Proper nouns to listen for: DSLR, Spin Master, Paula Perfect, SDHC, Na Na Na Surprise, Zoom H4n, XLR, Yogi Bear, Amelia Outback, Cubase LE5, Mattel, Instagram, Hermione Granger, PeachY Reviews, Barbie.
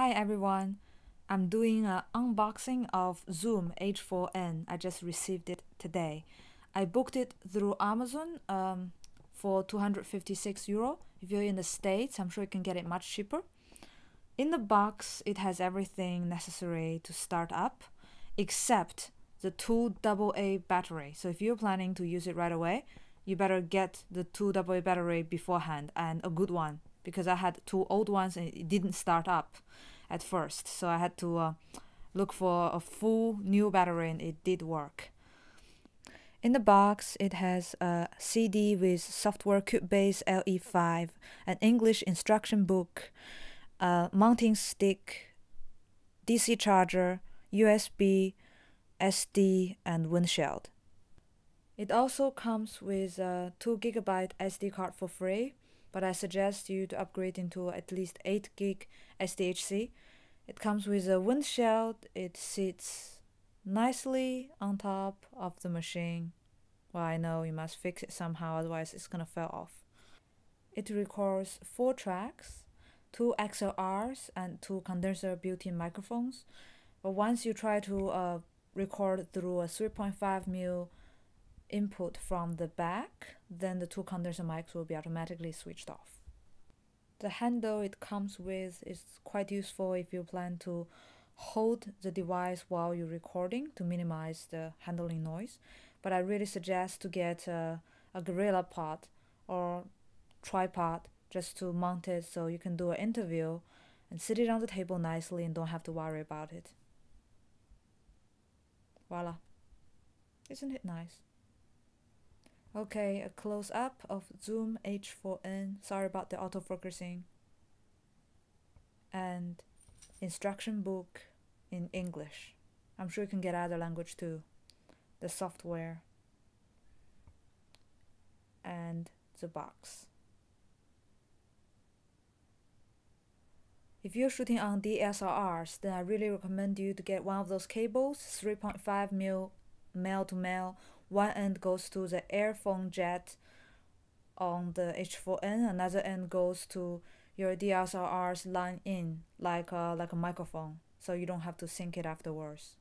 Hi everyone, I'm doing an unboxing of Zoom H4n. I just received it today. I booked it through Amazon for 256 euro. If you're in the States, I'm sure you can get it much cheaper. In the box, it has everything necessary to start up except the 2AA battery. So if you're planning to use it right away, you better get the 2AA battery beforehand, and a good one, because I had two old ones and it didn't start up at first. So I had to look for a full new battery, and it did work. In the box, it has a CD with software Cubase LE5, an English instruction book, a mounting stick, DC charger, USB, SD, and windshield. It also comes with a 2GB SD card for free, but I suggest you to upgrade into at least 8GB SDHC. It comes with a windshield. It sits nicely on top of the machine. Well, I know you must fix it somehow, otherwise it's gonna fall off. It records 4 tracks, 2 XLRs and 2 condenser built-in microphones. But once you try to record through a 3.5mm input from the back, then the 2 condenser mics will be automatically switched off. The handle it comes with is quite useful if you plan to hold the device while you're recording to minimize the handling noise, but I really suggest to get a gorilla pod or tripod just to mount it so you can do an interview and sit it on the table nicely and don't have to worry about it. Voila! Isn't it nice? Okay, a close-up of Zoom H4n. Sorry about the autofocusing. And instruction book in English. I'm sure you can get other language too. The software. And the box. If you're shooting on DSLRs, then I really recommend you to get one of those cables, 3.5mm male-to-male. One end goes to the airphone jet on the H4n, another end goes to your DSLR's line in, like a microphone, so you don't have to sync it afterwards.